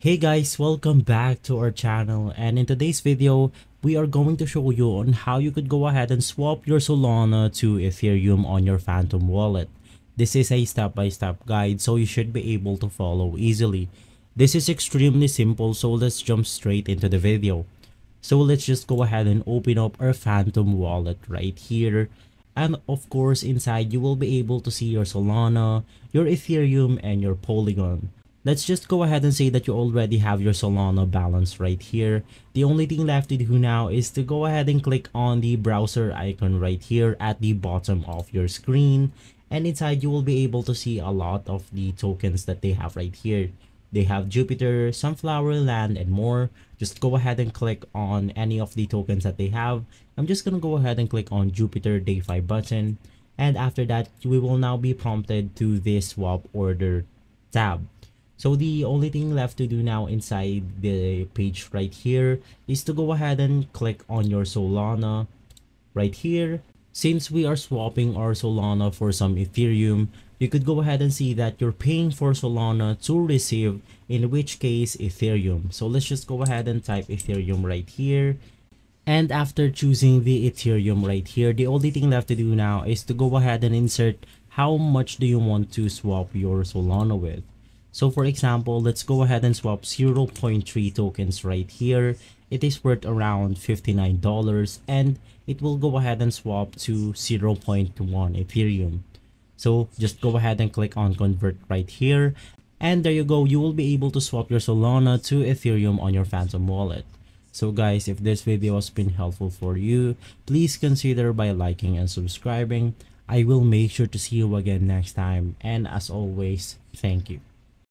Hey guys, welcome back to our channel, and in today's video we are going to show you on how you could go ahead and swap your Solana to Ethereum on your Phantom wallet. This is a step-by-step guide, so you should be able to follow easily. This is extremely simple, so let's jump straight into the video. So let's just go ahead and open up our Phantom wallet right here, and of course inside you will be able to see your Solana, your Ethereum, and your Polygon. Let's just go ahead and say that you already have your Solana balance right here. The only thing left to do now is to go ahead and click on the browser icon right here at the bottom of your screen. And inside you will be able to see a lot of the tokens that they have right here. They have Jupiter, Sunflower, Land, and more. Just go ahead and click on any of the tokens that they have. I'm just going to go ahead and click on Jupiter DeFi button. And after that, we will now be prompted to this swap order tab. So the only thing left to do now inside the page right here is to go ahead and click on your Solana right here. Since we are swapping our Solana for some Ethereum, you could go ahead and see that you're paying for Solana to receive, in which case Ethereum. So let's just go ahead and type Ethereum right here. And after choosing the Ethereum right here, the only thing left to do now is to go ahead and insert how much do you want to swap your Solana with. So for example, let's go ahead and swap 0.3 tokens right here. It is worth around $59, and it will go ahead and swap to 0.1 Ethereum. So just go ahead and click on convert right here. And there you go, you will be able to swap your Solana to Ethereum on your Phantom wallet. So guys, if this video has been helpful for you, please consider by liking and subscribing. I will make sure to see you again next time. And as always, thank you.